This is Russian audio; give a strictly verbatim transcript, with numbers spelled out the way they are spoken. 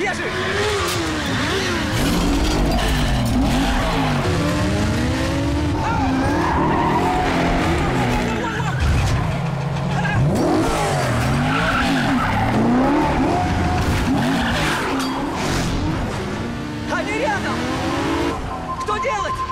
Я жив! Они рядом! Что делать?